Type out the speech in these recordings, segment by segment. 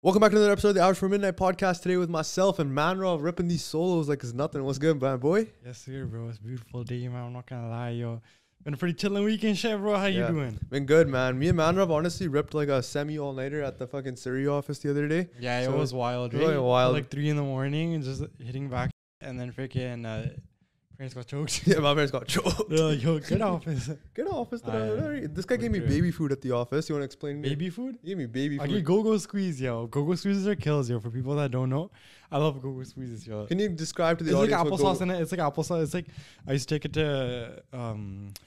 Welcome back to another episode of the Hours Before Midnight podcast. Today with myself and Manrov, ripping these solos like it's nothing. What's good, man, boy? Yes, sir, bro. It's a beautiful day, man. I'm not gonna lie, yo. Been a pretty chilling weekend, shit, bro. How you doing? Been good, man. Me and Manrov honestly ripped like a semi all nighter at the fucking Siri office the other day. Yeah, so it was wild. Really wild. Like 3 in the morning and just hitting back, and then freaking parents got choked. Yeah, my parents got choked. They're like, yo, good office. Good office. This guy gave me baby food at the office. You want to explain baby food? He gave me baby food. I get Go-Go Squeeze, yo. Go-Go Squeezes are kills, yo. For people that don't know, I love Go-Go Squeezes, yo. Can you describe to the audience? It's like applesauce in it. It's like applesauce. It's like I used to take it to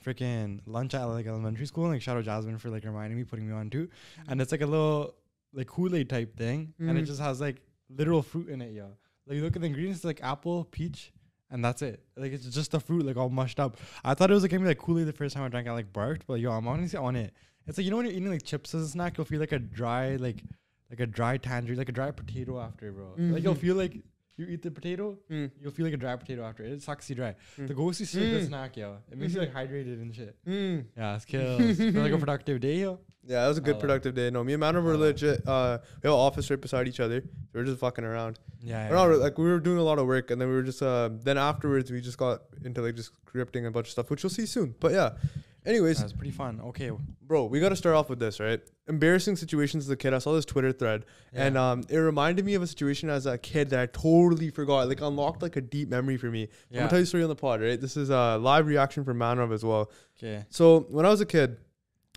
freaking lunch at like elementary school. And like shout out Jasmine for like reminding me, putting me on too. And it's like a little like Kool-Aid type thing, and it just has like literal fruit in it, yo. Like you look at the ingredients, it's like apple, peach. And that's it. Like, it's just the fruit, like, all mushed up. I thought it was, like, gonna be, like, Kool-Aid the first time I drank it. I, like, barked. But, yo, I'm honestly on it. It's, like, you know when you're eating, like, chips as a snack? You'll feel, like, a dry, like a dry tangerine. Like, a dry potato after, bro. Like, you'll feel, like, you eat the potato. You'll feel, like, a dry potato after. It sucks you dry. The ghosty is like the snack, yo. It makes you, like, hydrated and shit. Yeah, it's kills. Feel like a productive day, yo. Yeah, it was a good productive day. No, me and Manor were legit. We have an office right beside each other. We were just fucking around. Yeah, yeah. Like we were doing a lot of work, and then we were just. Then afterwards, we just got into like just scripting a bunch of stuff, which you'll see soon. But yeah, anyways, that was pretty fun. Okay, bro, we got to start off with this, right? Embarrassing situations as a kid. I saw this Twitter thread, and it reminded me of a situation as a kid that I totally forgot. Like unlocked like a deep memory for me. Yeah. I'm gonna tell you a story on the pod, right? This is a live reaction from Manor as well. Okay. So when I was a kid,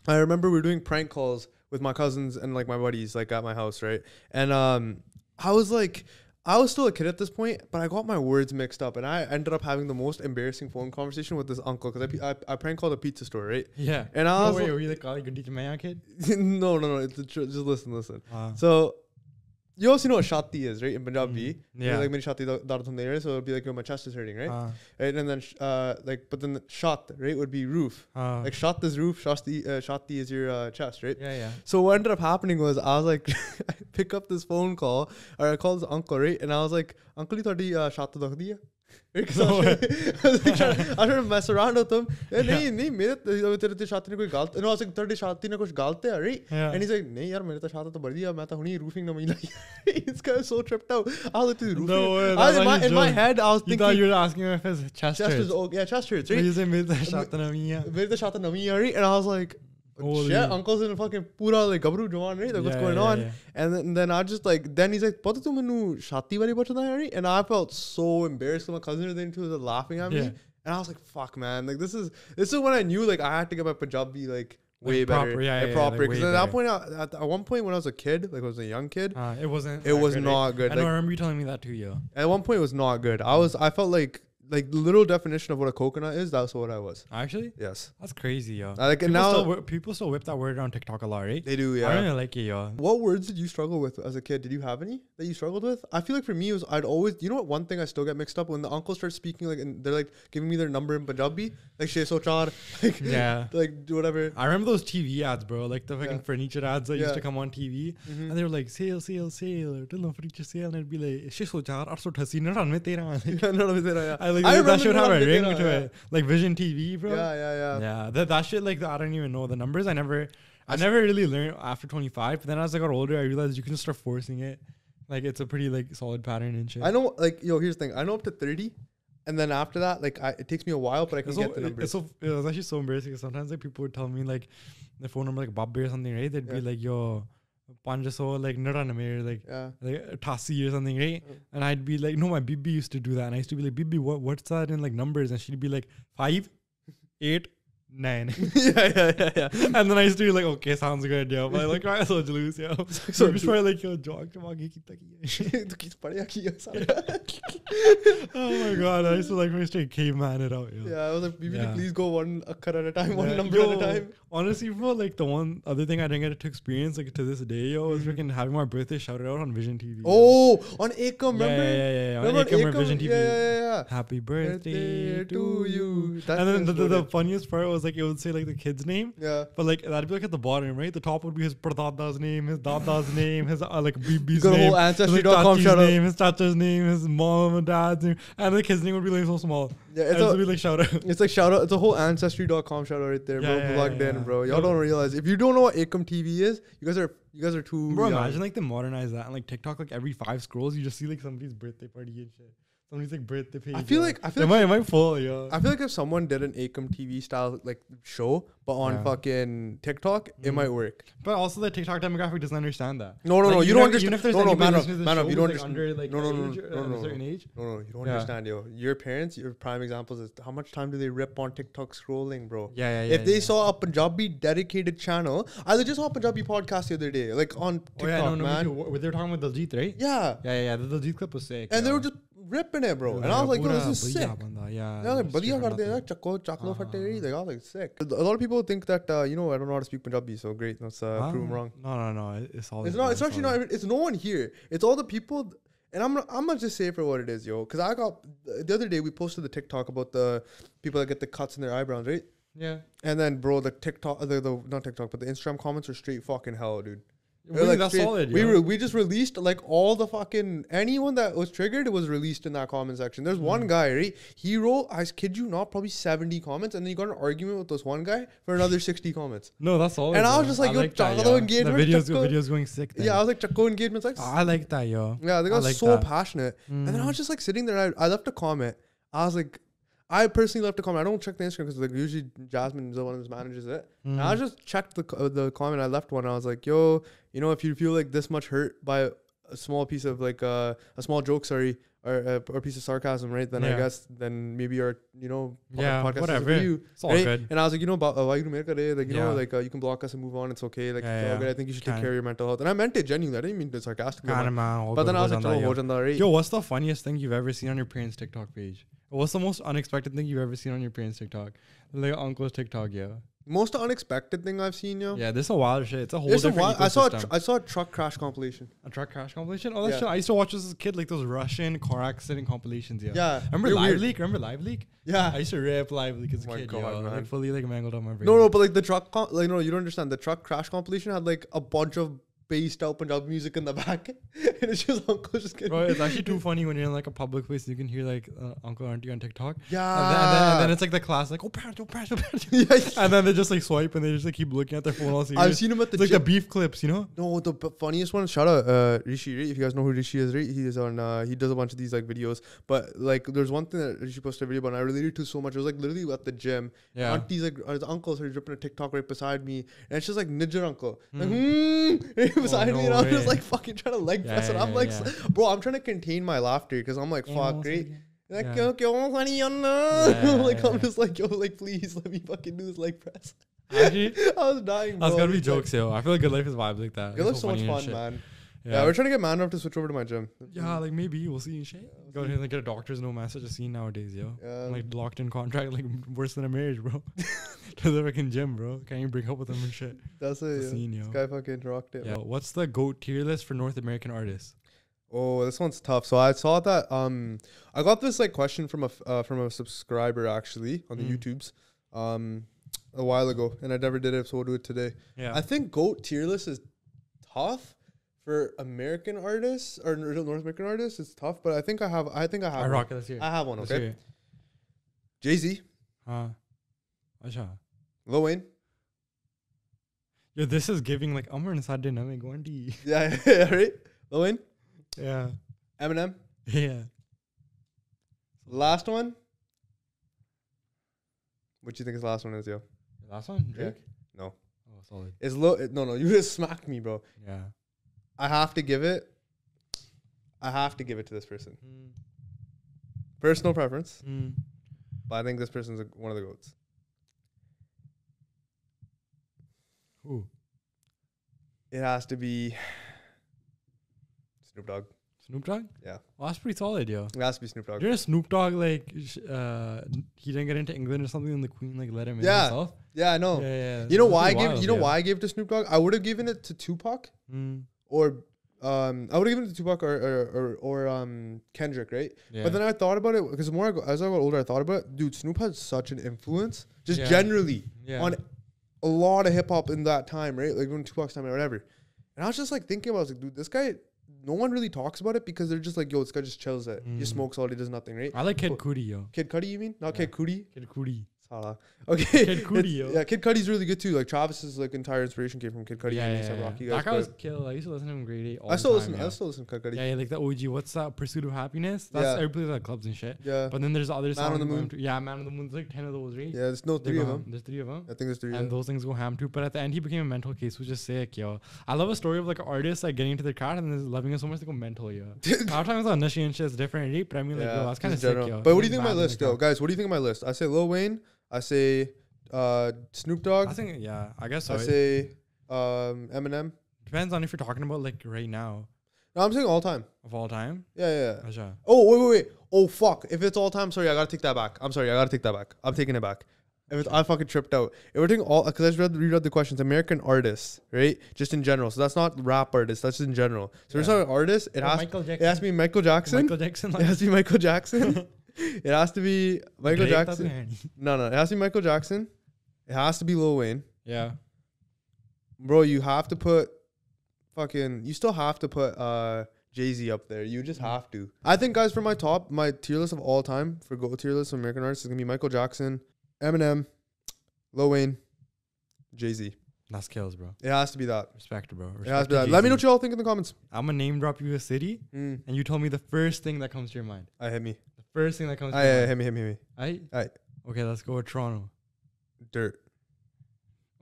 I remember we were doing prank calls with my cousins and like my buddies, like at my house, right? And I was still a kid at this point, but I got my words mixed up, and I ended up having the most embarrassing phone conversation with this uncle because I prank called a pizza store, right? Yeah. And I was. Wait, were you like calling a DJMaya kid? No. It's just listen. So. You also know what shati is, right? In Punjabi. Yeah. Like, so it would be like, yo, my chest is hurting, right? Right? And then, but then the shat, right, would be roof. Like, shat is roof, shati is your chest, right? Yeah, yeah. So what ended up happening was, I was like, I pick up this phone call, or I called this uncle, right? And I was like, uncle, you thought he shata dakhdi hai? I was trying to mess around with him. And I was like, "Teri shati ne kuch galte hai, right?" And he's like, "Nahi yaar, mere ta shata to bad diya. Main ta huni roofing na mila." This guy was so tripped out. I was like, "Dude, roofing." No way, in my head, I was thinking. You thought you were asking him if his chest is okay. Yeah, chest hurts, right? He's like, "Mere ta shata na mila." Mere ta shata na mila, right? And I was like. Holy shit, uncle's in a fucking pura like gabru jawan, right? Like what's going on? Yeah. And then I just like, then he's like, "Pata tu mainu shati wali bachda hai, right?" And I felt so embarrassed. My cousin then too was laughing at me, and I was like, "Fuck, man!" Like this is when I knew like I had to get my Punjabi like way proper, better, proper. Because like, at one point when I was a kid, like I was a young kid, it was not good. I remember you telling me that too, yo. At one point, it was not good. I felt like. Like the literal definition of what a coconut is, that's what I was. Actually? Yes. That's crazy, yo. Like people still whip that word around TikTok a lot, right? They do, yeah. I don't really like it, yo. What words did you struggle with as a kid? Did you have any that you struggled with? I feel like for me, it was one thing I still get mixed up when the uncle starts speaking, like and they're like giving me their number in Punjabi, like she so char, like yeah, like do whatever. I remember those TV ads, bro, like the fucking furniture ads that used to come on TV, and they were like sale, till no furniture sale, and it'd be like she so char, 880, 993. I remember that shit have a ring to it, like Vision TV, bro. Yeah. That shit, like I don't even know the numbers. I never really learned after 25. But then as I got older, I realized you can just start forcing it. Like it's a pretty like solid pattern and shit. I know, like yo, here's the thing. I know up to 30, and then after that, like it takes me a while, but I can get the numbers. It was actually so embarrassing. Cause sometimes like people would tell me like the phone number like Babbe or something, right? They'd be like, yo. 500 like Niraname, like Tasi or something, right? And I'd be like, no, my Bibi used to do that, and I used to be like, Bibi, what's that in like numbers? And she'd be like 5, 8, 9. yeah. And then I used to be like, okay, sounds good, yeah. But like, I was so loose, yeah. So just probably like, yo, jog tomagi kita kiya. Oh my god, I used to like straight caveman it out, yo. Yeah, I was like, Bibi, please go one akkar at a time, one number at a time. Honestly, bro, like the one other thing I didn't get to experience like to this day, yo, was freaking having my birthday shouted out on Vision TV. Oh, on Akim, remember? Yeah. On Akim, Vision TV. Yeah. Happy birthday to you. And then the funniest part was was like, it would say like the kid's name. Yeah. But like that'd be like at the bottom, right? The top would be his pradada's name, his dada's name, his like BB's name, whole Ancestry.com shout out, his chacha's name, his mom and dad's name, and the kid's name would be like so small. Yeah, it's a, be like shout out. It's like shout out. It's a whole Ancestry.com shout out right there, bro. Plugged in, bro. Y'all don't realize if you don't know what Akim TV is, you guys are too. Bro, young. Imagine like they modernize that and like TikTok. Like every 5 scrolls, you just see like somebody's birthday party and shit. Somebody's like birthday page. I feel like if someone did an Akim TV style like show, but on fucking TikTok, it might work. But also the TikTok demographic doesn't understand that. No, you don't understand. You don't understand, yo. Your parents, your prime examples is how much time do they rip on TikTok scrolling, bro? If they saw a Punjabi dedicated channel, I just saw a Punjabi podcast the other day, like on TikTok, man. They were talking about Daljit, right? Yeah. The Daljit clip was sick. And they were just ripping it, bro, and I was like, this is sick. I was like, sick. A lot of people think that I don't know how to speak Punjabi, so great, let's prove them wrong. No, it's all. It's not. It's actually not. It's no one here. It's all the people, and I'm gonna just say for what it is, yo. Because I got the other day we posted the TikTok about the people that get the cuts in their eyebrows, right? Yeah. And then, bro, the TikTok, not TikTok, but the Instagram comments are straight fucking hell, dude. Like that's solid, we just released like all the fucking anyone that was triggered was released in that comment section. There's one guy, right? He wrote, I kid you not, probably 70 comments, and then he got an argument with this one guy for another 60 comments. No, that's solid. And I was just like, engagement. The video's going sick. Then. Yeah, I was like, Chakko engagements. Like, I like that, yo. Yeah, they got like so passionate. And then I was just like sitting there, and I left a comment. I was like, I personally left a comment. I don't check the Instagram because like usually Jasmine is the one who manages it. And I just checked the comment. I left one. I was like, yo, you know, if you feel like this much hurt by a small piece of like a small joke, or a piece of sarcasm, right? Then I guess then maybe our podcast whatever. Is for you. It's all good. And I was like, you can block us and move on. It's okay. Like it's all good. I think you should take care of your mental health. And I meant it genuinely. I didn't mean to sarcastically. But then I was like, yo, what's the funniest thing you've ever seen on your parents' TikTok page? What's the most unexpected thing you've ever seen on your parents' TikTok? Like uncle's TikTok, most unexpected thing I've seen, yo. Yeah, this is a wild shit. It's a whole different ecosystem. I saw a truck crash compilation. A truck crash compilation? Oh, that shit. I used to watch this as a kid, like those Russian car accident compilations, Yeah. Remember Live Leak? Yeah. I used to rip Live Leak as a kid, God, like fully like mangled on my brain. No, but like the truck, you don't understand. The truck crash compilation had like a bunch of based out Punjab music in the back, and it's just uncle just kidding. Bro, it's actually too funny when you're in like a public place, you can hear like uncle, auntie on TikTok. Yeah. And then it's like the class, like, oh parents. Yeah. And then they just like swipe and they just like keep looking at their phone all serious. I've seen him at the beef clips, No, the funniest one. Shout out Rishi, right? If you guys know who Rishi is, right? He is on. He does a bunch of these like videos, but like there's one thing that Rishi posted a video about, and I related to so much. It was like literally at the gym. Yeah. Auntie's like, his uncle's ripping a TikTok right beside me, and it's just like Nidjar uncle. Like, beside me, and I'm just like fucking trying to leg press it. I'm like, bro, I'm trying to contain my laughter because I'm like, fuck, great. Like, I'm just like, yo, like, please let me fucking do this leg press. Actually, I was dying, bro. That's gotta be jokes, yo. I feel like Good Life is vibes like that. Good Life's so much fun, man. Yeah, we're trying to get Manrov to switch over to my gym. Yeah, like maybe we'll see and shit. Go ahead and like, get a doctor's no massage a scene nowadays, yo. Yeah. Like locked in contract, like worse than a marriage, bro. To the fucking gym, bro. Can't you break up with them and shit? That's it. This guy fucking rocked it. Yeah. What's the GOAT tier list for North American artists? Oh, this one's tough. So I saw that. I got this like question from a subscriber actually on the YouTubes. A while ago, and I never did it, so we'll do it today. Yeah. I think GOAT tier list is tough. For American artists or North American artists, it's tough, but I think I have. I rock it this year. I have one. Okay. Jay-Z. Lil Wayne. Yo, this is giving like Amr and Sadin. I'm going to. Yeah, right. Lil Wayne. Yeah. Eminem. Yeah. Last one. What do you think his last one is, yo? Last one, Drake. Yeah. No. Oh, solid. It's low. No. You just smacked me, bro. Yeah. I have to give it to this person. Personal preference. But I think this person's one of the GOATs. Who? It has to be Snoop Dogg. Snoop Dogg? Yeah. Well, that's pretty solid, yo. It has to be Snoop Dogg. Didn't Snoop Dogg, like, he didn't get into England or something, and the Queen, like, let him in himself? Yeah, I know. Yeah. You know why I gave to Snoop Dogg? I would have given it to Tupac. Or I would have given it to Tupac or Kendrick, right? Yeah. But then I thought about it, because the more I go, as I got older, I thought about it. Dude, Snoop had such an influence, just generally, on a lot of hip-hop in that time, right? Like, when Tupac's time or whatever. And I was just, like, thinking about it. I was like, dude, this guy, no one really talks about it because they're just like, yo, this guy just chills it. He smokes all day, does nothing, right? I like Kid Cudi, yo. Kid Cudi, you mean? Not Kid Cudi? Kid Cudi. Okay. Kid Cudi, yo. Yeah, Kid Cudi's really good, too. Like, Travis's, like, entire inspiration came from Kid Cudi. Yeah. Rocky guys, that guy was killed. I used to listen to him in grade 8 all the time. I still listen to Kid Cudi. Yeah, like the OG, what's that? Pursuit of Happiness? That's everybody that clubs and shit. Yeah. But then there's the other songs. Man on the Moon. Yeah, Man on the Moon. There's like 10 of those, right? Yeah, there's three of them. There's three of them. I think there's three. And those things go ham, too. But at the end, he became a mental case, which is sick, yo. I love a story of, like, an artist, like, getting into their craft and then loving it so much they go mental, yo. Our times on Nishi and shit is different, right? But I mean, like, yo, that's kind of sick, yo. But what do you think of my list, yo? Guys, what do you think of my list? I say Lil Wayne. I say Snoop Dogg. I think, yeah, I guess so. I say Eminem. Depends on if you're talking about, like, right now. No, I'm saying all time. Of all time? Yeah. Asha. Oh, wait. Oh, fuck. If it's all time, sorry, I got to take that back. I'm taking it back. I fucking tripped out. If we're taking all, because I just reread the questions. American artists, right? Just in general. So that's not rap artists. That's just in general. So it's not an artist. It has to be Michael Jackson. It has to be Michael Jackson. No. It has to be Michael Jackson. It has to be Lil Wayne. Yeah. Bro, you have to put fucking... You still have to put Jay-Z up there. You just have to. I think, guys, for my tier list of all time, for go tier list of American artists, is going to be Michael Jackson, Eminem, Lil Wayne, Jay-Z. That's kills, bro. It has to be that. Respect, bro. It has to be that. Let me know what you all think in the comments. I'm going to name drop you a city, and you told me the first thing that comes to your mind. First thing that comes to mind. Yeah, hit me. Aight. Okay, let's go with Toronto. Dirt.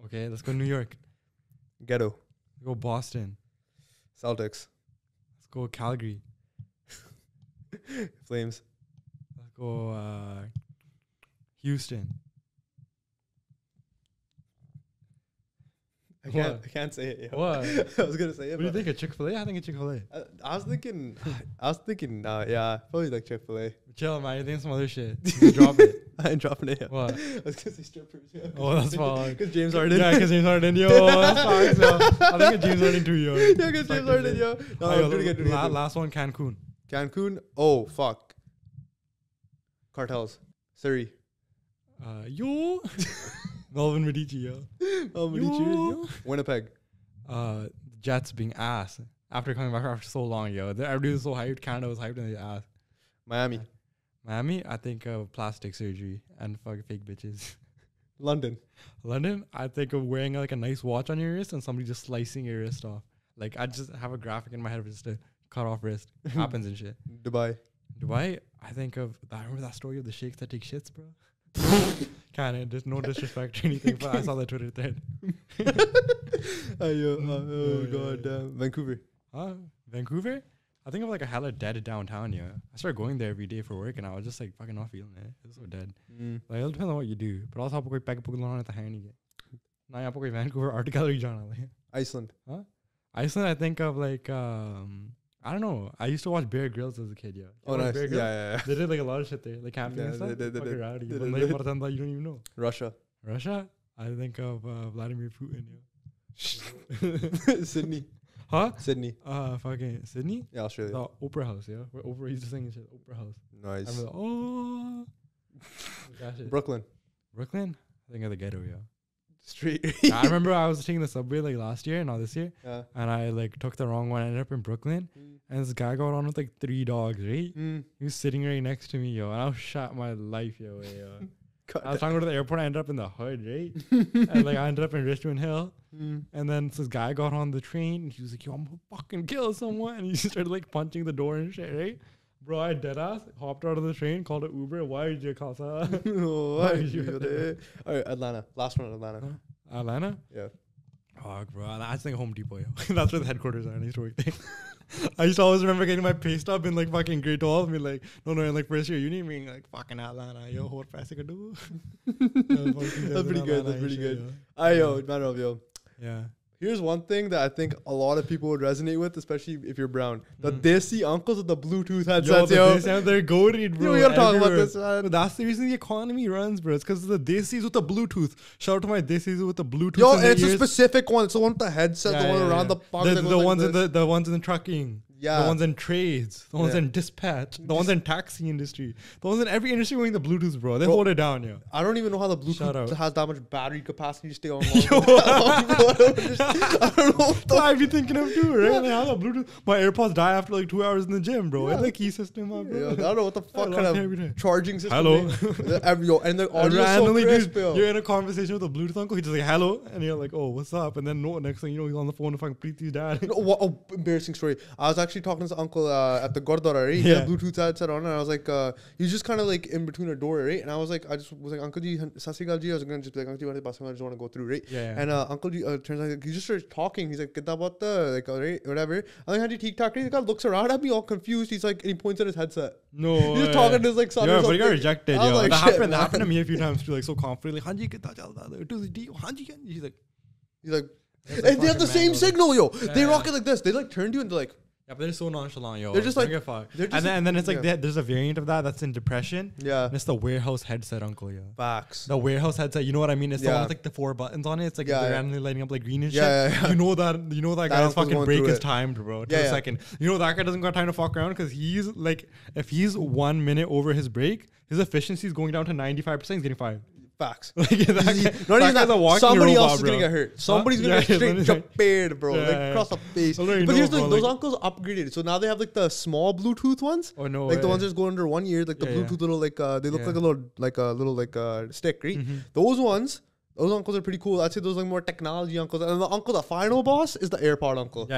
Okay, let's go New York. Ghetto. Let's go Boston. Celtics. Let's go Calgary. Flames. Let's go Houston. I can't say it. Yo. What? I was gonna say it. What do you think? A Chick-fil-A? I think a Chick-fil-A. I was thinking. Yeah, probably like Chick-fil-A. Chill, man. You're thinking some other shit. Drop it. I ain't dropping it. Yo. What? I was gonna say strippers. Yeah. Oh, that's wrong. Because James Harden. Yeah, because James Harden. Yo, that's wrong. I think a James Harden too, yo. Yeah, because James Harden, yo. No, I'm doing it. Last one, Cancun. Oh fuck. Cartels. Siri. Yo. Melvin Medici, yo. Yo. Winnipeg. Jets being ass. After coming back after so long, yo. Everybody was so hyped. Canada was hyped and they ass. Miami, I think of plastic surgery and fucking fake bitches. London, I think of wearing like a nice watch on your wrist and somebody just slicing your wrist off. Like, I just have a graphic in my head of just a cut off wrist. Happens and shit. Dubai, I think of... I remember that story of the sheikhs that take shits, bro. Kinda, there's no disrespect or anything, but I saw the Twitter thread. God damn. Vancouver. Vancouver? I think of like a hella dead downtown, yeah. I started going there every day for work and I was just like fucking not feeling it. It was so dead. Like, it depends on what you do. But also, I pack Vancouver Art Gallery, John. Iceland. Iceland, I think of like I don't know. I used to watch Bear Grylls as a kid, yeah. Oh, nice. Yeah. They did like a lot of shit there, like camping and stuff. They rowdy. But like, more than that, you don't even know. Russia. I think of Vladimir Putin, yeah. Sydney. Sydney. Fucking Sydney. Yeah, Australia. The Opera House, yeah. Where Oprah used to sing and shit. Opera House. Nice. I remember, Brooklyn. I think of the ghetto, yeah. Street. Yeah, I remember I was taking the subway like last year, not this year, and I like took the wrong one. I ended up in Brooklyn, and this guy got on with like 3 dogs, right? He was sitting right next to me, yo, and I was shot my life, yo. I was trying to go to the airport. I ended up in the hood, right? And like I ended up in Richmond Hill, and then this guy got on the train. And he was like, "Yo, I'm gonna fucking kill someone," and he started like punching the door and shit, right? Bro, I deadass hopped out of the train, called an Uber. Why did you CASA? All right, Atlanta. Last one, Atlanta. Atlanta? Yeah. Fuck, bro. I think Home Depot, yo. That's where the headquarters are. I used to work there. I used to always remember getting my pay stub in like fucking grade 12 and be like, no, in like first year uni, being like fucking Atlanta, yo, what price I could do? That's pretty good. That's pretty good. Manrov, yo. Yeah. Here's one thing that I think a lot of people would resonate with, especially if you're brown. The desi uncles with the Bluetooth headsets, yo. They're goated, bro. We gotta talk about this, man. That's the reason the economy runs, bro. It's because of the desis with the Bluetooth. Shout out to my desis with the Bluetooth. Yo, and it's a specific one. It's the one with the headset, the one around the pocket. The ones in the trucking. Yeah. The ones in trades. The ones in dispatch. The ones in taxi industry. The ones in every industry wearing the Bluetooth, bro. They hold it down, yo. I don't even know how the Bluetooth has that much battery capacity to stay on. I don't know what I'd be thinking of too, right? Yeah. Like, how the Bluetooth? My AirPods die after like 2 hours in the gym, bro. Yeah. It's like key system, bro. Yeah, I don't know what the fuck kind of charging system. Hello. And the audio so crisp, yo. You're in a conversation with a Bluetooth uncle. He's just like, hello. And you're like, oh, what's up? And then next thing you know, he's on the phone with fucking Preeti's dad. Embarrassing story. I was actually talking to his uncle at the Gurdwara, right? He had Bluetooth headset on, and I was like, he was just kind of like in between a door, right? And I was like, Uncle Ji, Sasrikal Ji. I was gonna just be like, Uncle Ji, I just want to go through, right? Yeah. And Uncle Ji turns out he just started talking. He's like, "Kitna baat like, alright, whatever." I'm like, "How do you take talk?" He like looks around at me, all confused. He's like, and he points at his headset. No, he's talking to his like son. Yeah, but he got rejected. Yo. Like, that happened to me a few times too. Like so confidently, like, "Hanji kitna chalda?" It was D. Hanji, he's like, and they have the same signal, yo. They rock it like this. They like turn to you and they're like. Yeah, but they're so nonchalant, yo. They're just like, and then it's like there's a variant of that that's in depression. Yeah, and it's the warehouse headset, uncle. Yeah, facts. The warehouse headset, you know what I mean? It's the one with like the 4 buttons on it. It's like they're randomly lighting up like green and shit. Yeah. You know that guy's fucking break is timed, bro. To a second. You know that guy doesn't got time to fuck around because he's like, if he's 1 minute over his break, his efficiency is going down to 95%. He's getting fired. Facts. Like that guy, somebody else is gonna get hurt. Somebody's gonna get straight jabbed, bro. Yeah, like across the face. But here's the thing, those uncles upgraded. So now they have like the small Bluetooth ones. Oh no. Like the ones that just go under 1 year, like the Bluetooth little like they look like a little stick, right? Those ones. Those uncles are pretty cool. I'd say those are like more technology uncles. And the uncle, the final boss, is the AirPod uncle. The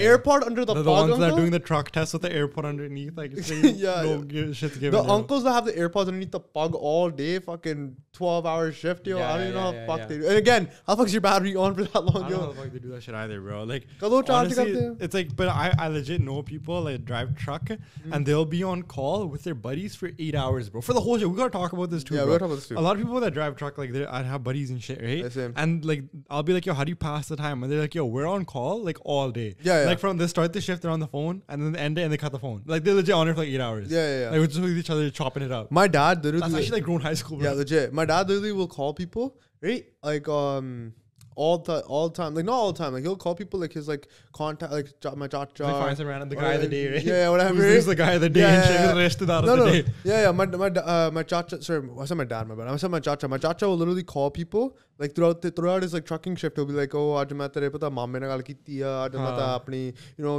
AirPod under the pod uncle. The ones that are doing the truck test with the AirPod underneath. Like, it's like shit's given. The uncles that have the AirPods underneath the pug all day, fucking 12-hour shift, yo. I don't even know how the fuck they do. And again, how the fuck's your battery on for that long, yo? I don't know how the fuck they do that shit either, bro. Like, honestly, it's like, but I legit know people that like, drive truck and they'll be on call with their buddies for 8 hours, bro. For the whole shit. We gotta talk about this too, bro. Yeah, we gotta talk about this too. A lot of people that drive truck, like, I have buddies and shit, right? Same. And like, I'll be like, yo, how do you pass the time? And they're like, yo, we're on call like all day. Like from the start of the shift, they're on the phone, and then the end it, and they cut the phone. Like they're legit on it for like 8 hours. Like we're just with each other chopping it up. My dad literally, that's actually like grown high school, bro. Legit. My dad literally will call people, right? Like all the time, like not all the time. Like he'll call people, like his like contact, like my chacha. Like finds around the guy of the day, right? Yeah, whatever. He's the guy of the day and shit. The rest of that of the day. Yeah. My chacha. Sorry, I said my dad. My bad. I said my chacha. My chacha will literally call people like throughout his like trucking shift. He'll be like, oh, aaj main tere pata mamme ne gal kitti hai. Aaj main ta apni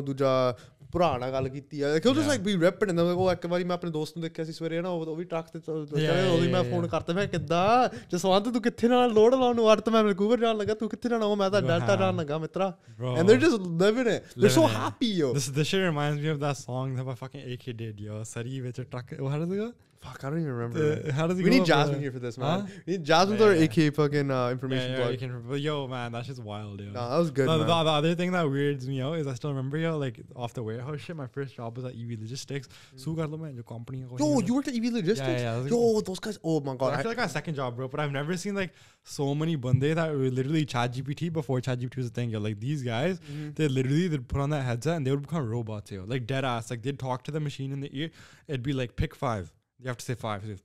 duja purana gal kitti hai. Like he'll just like be repping and then like, oh, ek bari main apne dost nu dekhiya si swere na, oh vi truck te chale, oh vi main phone karta main kidda jaswant tu kithe na load laun nu art main Vancouver jaan laga tu kithe na main ta delta jaan laga mitra. And they're just living it. They're so happy, yo. This shit reminds me of that song that my fucking AK did, yo. Sari vich truck, how does it go? Fuck, I don't even remember. How does it go? We need Jasmine here for this, man. We need Jasmine for our AK fucking information blog. Yo, man, that shit's wild, yo. Nah, that was good, man. The other thing that weirds me out is I still remember, yo, like, off the warehouse shit, my first job was at EV Logistics. Yo, you worked at EV Logistics? Yeah. Yo, those guys, oh my God. I feel like my second job, bro, but I've never seen, like, so many bande that were literally ChatGPT before ChatGPT was a thing, yo. Like, these guys, they'd put on that headset and they would become robots, yo. Like, dead ass. Like, they'd talk to the machine in the ear. It'd be like, pick 5. You have to say 5,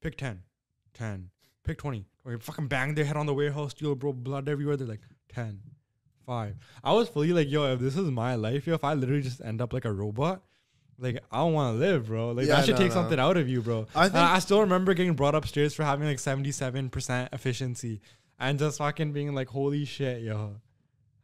pick 10, pick 20. Or you fucking bang their head on the warehouse, steal, bro, blood everywhere. They're like, 10, 5. I was fully like, yo, if this is my life, yo, if I literally just end up like a robot, like, I don't want to live, bro. Like, that should take something out of you, bro. I still remember getting brought upstairs for having like 77% efficiency and just fucking being like, holy shit, yo.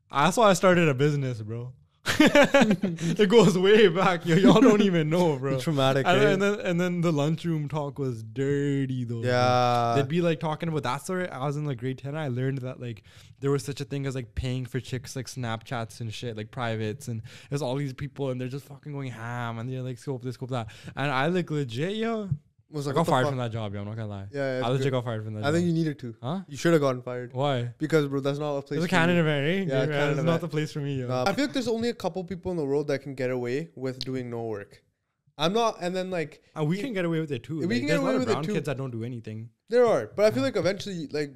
That's why I started a business, bro. It goes way back, yo. Y'all don't even know, bro. Traumatic. And then the lunchroom talk was dirty, though. Yeah, bro. They'd be like talking about that story. I was in like grade 10. I learned that like there was such a thing as like paying for chicks, like Snapchats and shit, like privates, and there's all these people and they're just fucking going ham and they're like scope this, scope that, and I like legit, yo. Was like, I got fired from that job, yo. I'm not gonna lie. Yeah, I legit got fired from that job. I think you needed to. Huh? You should have gotten fired. Why? Because, bro, that's not a place. It's a Canada event, right? Yeah, Canada. It's not the place for me, yo. I feel like there's only a couple people in the world that can get away with doing no work. I'm not, and then like we can get away with it too. We like, can get away with it too. There's a lot of brown kids that don't do anything. There are, but I feel like eventually, like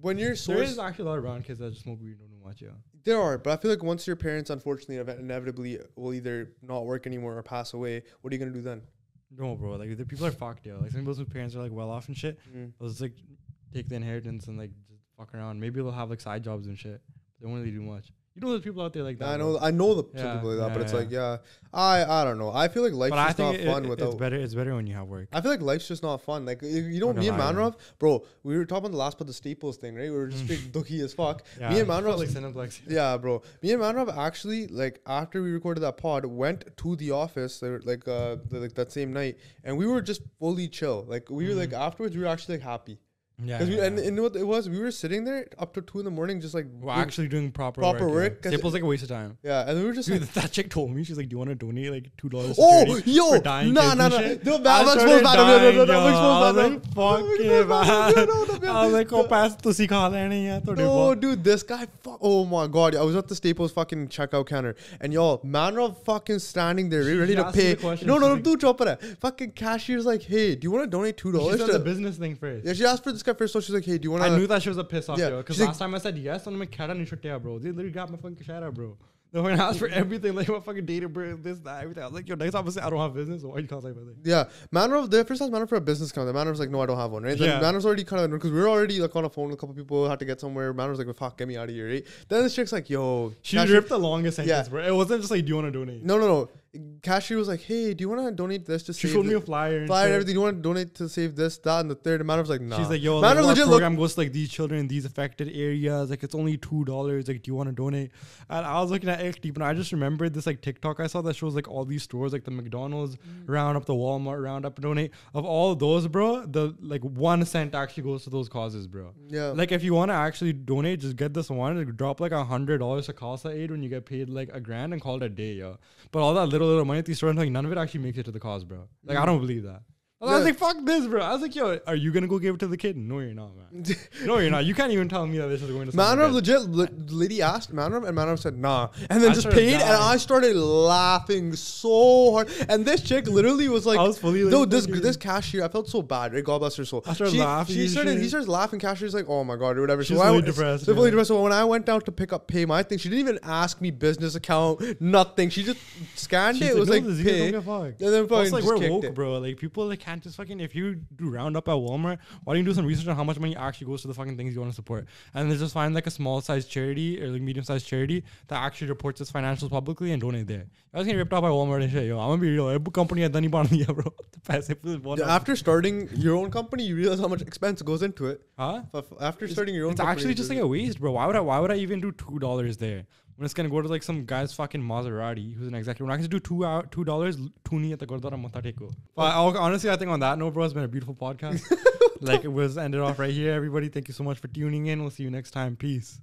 when you're there is actually a lot of brown kids that just smoke weed and don't watch it. There are, but I feel like once your parents, unfortunately, inevitably will either not work anymore or pass away, what are you gonna do then? No, bro. Like the people are fucked, yo. Like some people's parents are like well off and shit. They'll just like take the inheritance and like just fuck around. Maybe they'll have like side jobs and shit. They won't really do much. You know, there's people out there like that. I know some people like that, but it's like, I don't know. I feel like life's just not fun without. It's better when you have work. I feel like life's just not fun. Like you know, me and Manrov, bro. We were talking on the last part of the Staples thing, right? We were just big dookie as fuck. Yeah, me and Manrov, like Cineplex. Yeah, bro. Me and Manrov actually, like after we recorded that pod, went to the office like that same night, and we were just fully chill. Like we were like afterwards, we were actually like happy. Yeah, and you know what it was? We were sitting there up to 2 in the morning, just like we're actually doing proper work. Yeah. Staples like a waste of time. Yeah, and we were just like, that chick told me, she's like, "Do you want to donate like $2?" Oh, yo, no, dude, this guy. Oh my god, I was at the Staples fucking checkout counter, and y'all, Manrov fucking standing there, ready to pay. No, dude, chop it. Fucking cashier's like, "Hey, do you want to donate $2?" She did the business thing first. Yeah, she asked for this. First, so she's like, "Hey, do you want to?" I knew that she was a piss off, yo. Because last time I said yes, and I'm like, bro. They literally got my fucking kashara, bro. They went and asked for everything, like my fucking data, bro, this, that, everything. I was like, yo, next time I say I don't have business, why you can't say business? Yeah, Manrov, the first time Manrov for a business account, the Manrov's like, no, I don't have one, right? Then Manrov's already kind of, because we were already like on a phone with a couple people, had to get somewhere. Manrov's like, well, fuck, get me out of here, right? Then this chick's like, yo, she ripped the longest sentence, bro. It wasn't just like, do you want to donate? No. Cashier was like, "Hey, do you want to donate this to save?" She showed me a flyer and everything. "Do you want to donate to save this, that, and the third?" And Manrov was like, "Nah." She's like, "Yo, like, our program goes to like these children in these affected areas. Like, it's only $2. Like, do you want to donate?" And I was looking at it deep, and I just remembered this like TikTok I saw that shows like all these stores, like the McDonald's round up, the Walmart round up, donate. Of all those, bro, the like 1 cent actually goes to those causes, bro. Yeah. Like, if you want to actually donate, just get this one. Like, drop like $100 to CASA aid when you get paid like $1,000 and call it a day, yo. But all that little money at these stores, like none of it actually makes it to the cause, bro. Like I don't believe that. I was like, fuck this, bro. I was like, yo, are you gonna go give it to the kid? No, you're not, man. No, you're not. You can't even tell me that this is going to. Manrov legit, lady asked Manrov, and Manrov said nah, and then I just paid, dying. And I started laughing so hard. And this chick literally was like, I was fully like, dude, this cashier, I felt so bad. Right, God bless her soul. I started laughing. He starts laughing. Cashier's like, oh my god, or whatever. She's really depressed. So really depressed. So when I went down to pay my thing, she didn't even ask me business account, nothing. She just scanned it. It was like, pay. And then fucking like, we're woke, bro. Like people like. And just fucking, if you do round up at Walmart, why don't you do some research on how much money actually goes to the fucking things you want to support? And then just find like a small sized charity or like medium sized charity that actually reports its financials publicly and donate there. I was getting ripped off by Walmart and shit, yo. I'm gonna be real. Every company had done it, bro. After starting your own company, you realize how much expense goes into it. Huh? After starting your own company, it's actually just like a waste, bro. Why would I even do $2 there? When it's gonna go to like some guy's fucking Maserati, who's an executive. We're not gonna do $2 at the Gurdwara Matateko. Honestly, I think on that note, bro, it's been a beautiful podcast. Like it was ended off right here. Everybody, thank you so much for tuning in. We'll see you next time. Peace.